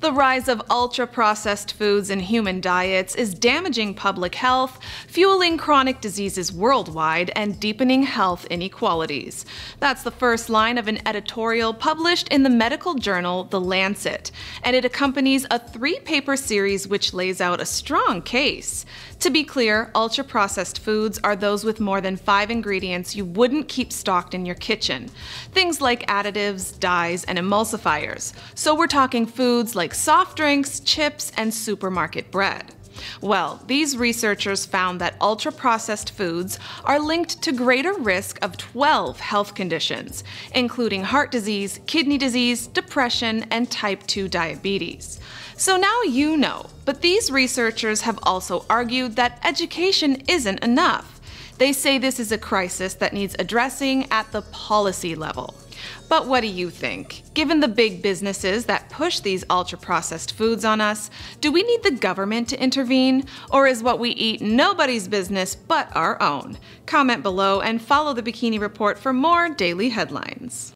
The rise of ultra-processed foods in human diets is damaging public health, fueling chronic diseases worldwide, and deepening health inequalities. That's the first line of an editorial published in the medical journal The Lancet, and it accompanies a three-paper series which lays out a strong case. To be clear, ultra-processed foods are those with more than 5 ingredients you wouldn't keep stocked in your kitchen. Things like additives, dyes, and emulsifiers. So we're talking foods like soft drinks, chips, and supermarket bread. Well, these researchers found that ultra-processed foods are linked to greater risk of 12 health conditions, including heart disease, kidney disease, depression, and type 2 diabetes. So now you know, but these researchers have also argued that education isn't enough. They say this is a crisis that needs addressing at the policy level. But what do you think? Given the big businesses that push these ultra-processed foods on us, do we need the government to intervene? Or is what we eat nobody's business but our own? Comment below and follow The Bikini Report for more daily headlines.